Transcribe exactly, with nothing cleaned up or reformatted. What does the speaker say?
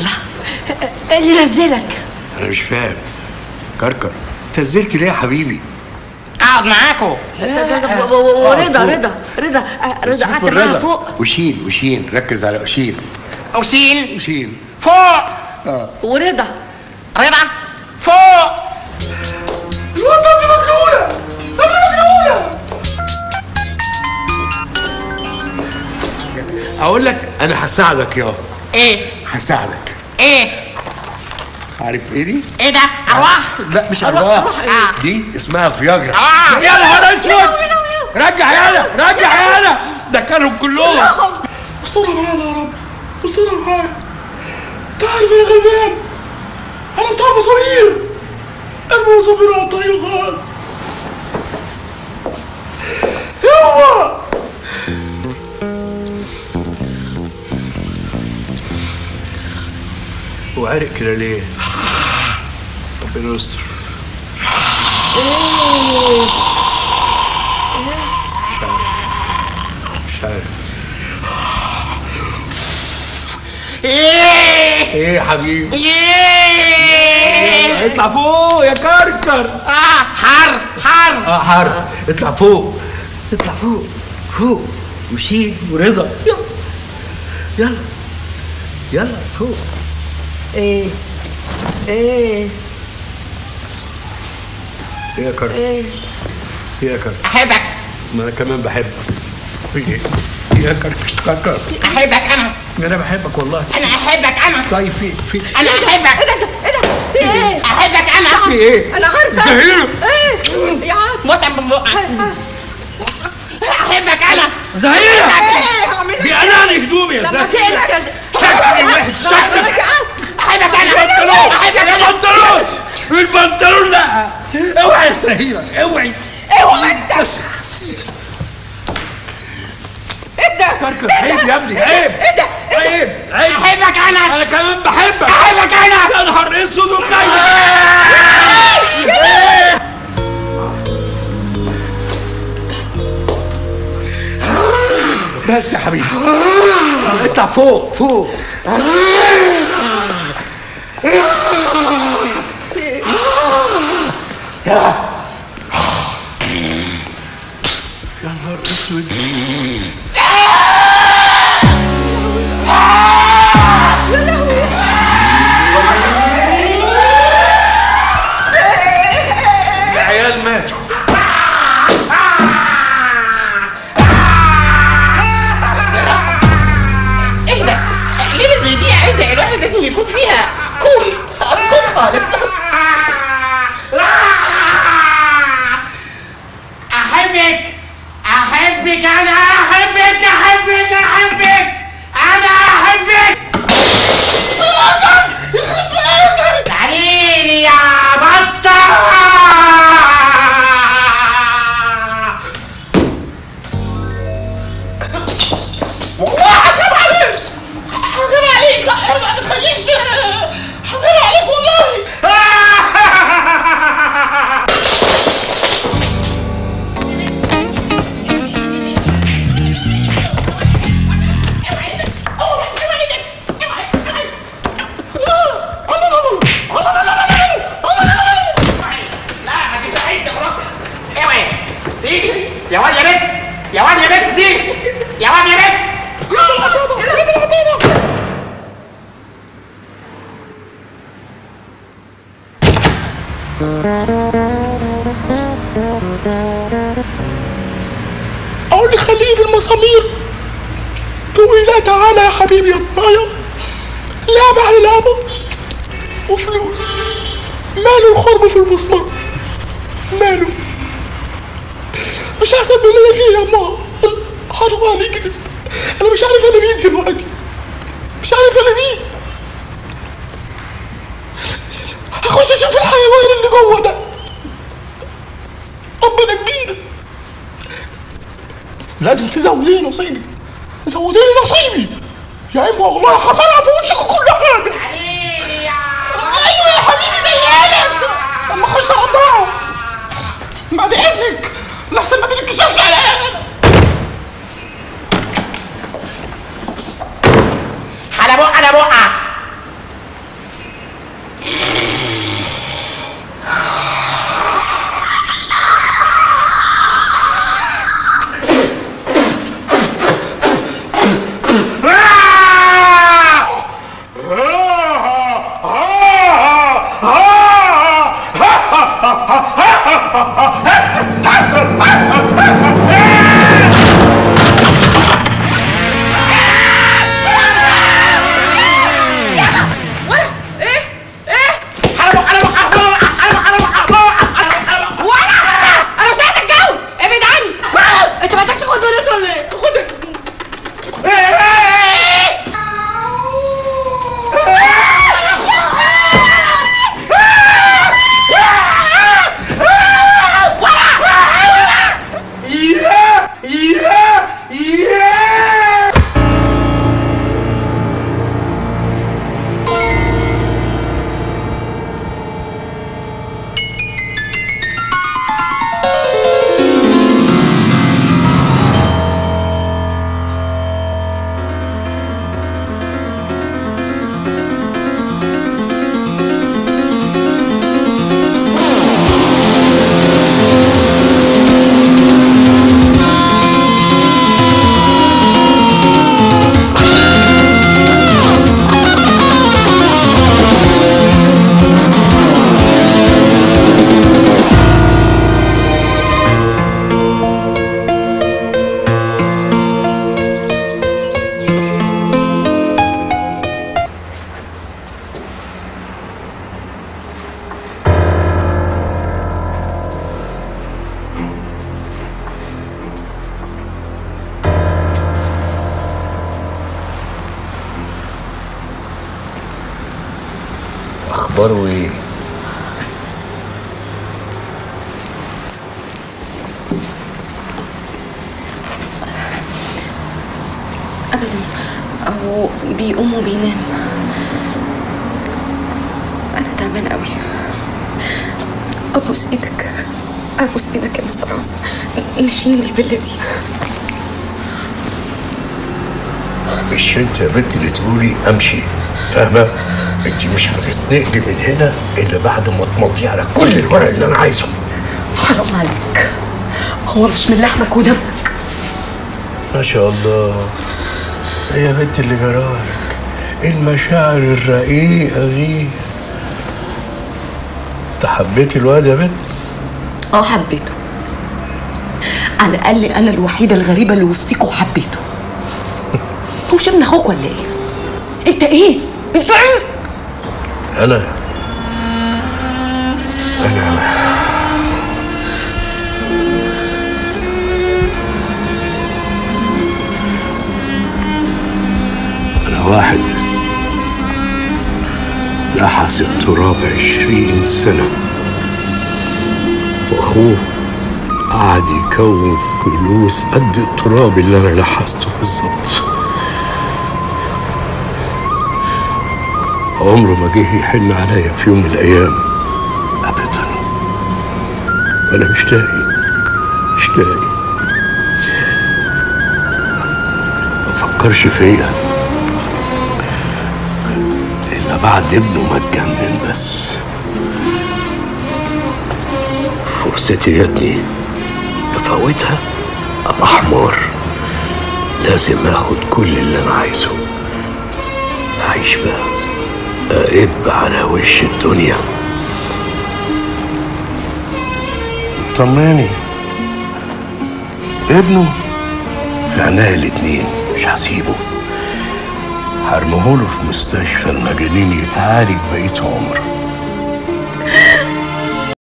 الله، ايه اللي نزلك؟ انا مش فاهم كركر، نزلت ليه يا حبيبي؟ اقعد معاكم. ورضا رضا رضا رضا قعدت معاها فوق. وشين وشين ركز على وشين. وشين وشين فوق. اه ورضا رضا فوق. الواد دي مجنونه، دي مجنونه. اقول لك انا هساعدك يا ايه؟ هساعدك ايه؟ عارف ايه دي؟ ايه ده؟ ارواح؟ لا مش ارواح, أرواح. إيه؟ دي اسمها فياجرا. آه. يا نهار اسود، رجع يالا رجع يالا، ده كانوا كلهم. استرها معانا يا رب، استرها معانا. انت عارف انا غلبان، انا بتاع مصابير، انا مصابير على الطريق خلاص. يوه وعرق كده ليه؟ ربنا يستر. مش عارف مش عارف ايه يا حبيبي؟ اطلع فوق يا كركر. اه حر حر اه حر اطلع فوق اطلع فوق فوق وشيل ورضا. يلا يلا يلا فوق. ايه ايه ايه يا كركر؟ ايه يا كركر؟ احبك. ما انا كمان بحبك. في ايه يا كركر؟ احبك انا. انا بحبك والله. انا احبك انا. طيب في في انا احبك. ايه ده؟ ايه ده؟ في ايه؟ احبك انا. في ايه؟ انا عارفه. زهيره ايه يا عاصم؟ متعب من بقك. احبك انا. زهيره ايه؟ هعمل لك ايه؟ بيقلعني هدومي يا زهيره. شكلي وحش شكلك. احبك انا. البنطلون احبك انا. البنطلون البنطلون لا. اوعي يا سهيره اوعي اوعي. انت ايه ده؟ كركر عيب يا ابني عيب. ايه ده؟ عيب عيب. احبك انا. انا كمان بحبك. احبك انا. يا نهار اسود ومنيل. بس يا حبيبي اطلع فوق فوق. يا نهار اسود. العيال ماتوا. ايه ده؟ ليله زي دي عايزه الواحد لازم يكون فيها كول كول خالص. أحبك أنا أحبك أحبك أحبك أنا أحبك. تعاليلي يا بطة. والله هغير عليك هغير عليك ما تخليش هغير عليك والله. يا واد يا بنت يا واد يا بنت سيبي يا واد يا بنت. اقول لك خليني في المسامير تقول لا تعالى يا حبيبي يا ابنايا. لعبه على لعبه وفلوس. ماله الخرم في المسمار؟ ماله؟ مش احسن من اللي انا فيه يا ماما. حرام عليك انت. انا مش عارف انا مين دلوقتي. مش عارف انا مين. هخش اشوف الحيوان اللي جوه ده. ربنا كبير. لازم تزوديني نصيبي. زوديني نصيبي. يا عم والله هفرقع في وشك كل حاجه. ايوه يا حبيبي مالك؟ لما اخش اقطعه. ما باذنك. لحسن ما بتتكشفش على انا. حلبوقه انا بقعه أخباره إيه؟ أبدا، هو بيقوم وبينام. أنا تعبان قوي. أبوس إيدك، أبوس إيدك يا مستر عاصم، نشيل من الفيلا دي. مش انت يا بنتي اللي تقولي امشي، فاهمه؟ انت مش هتتنقلي من هنا الا بعد ما تمضي على كل الورق اللي انا عايزه. حرام عليك، هو مش من لحمك ودمك؟ ما شاء الله، هي يا بنتي اللي جرالك المشاعر الرقيقه دي. انت حبيتي الواد يا بنت؟ اه حبيته، على الاقل انا الوحيده الغريبه اللي وسطيكوا وحبيته. هو شبنا اخوك ولا ايه؟ انت ايه؟ انت ايه؟ انا انا انا انا واحد لحس التراب عشرين سنة، واخوه قعد يكون فلوس قد التراب اللي انا لحسته بالظبط. عمره ما جه يحن عليا في يوم من الايام ابدا. انا مش لاقي مش لاقي ما فكرش فيا الا بعد ابنه ما اتجنن. بس فرصتي جاتني، افوتها ابقى حمار. لازم اخد كل اللي انا عايزه، اعيش بقى، أقب على وش الدنيا. طمني، ابنه في عينيا الاتنين، مش هسيبه، هرميهوله في مستشفى المجانين يتعالج بقية عمره.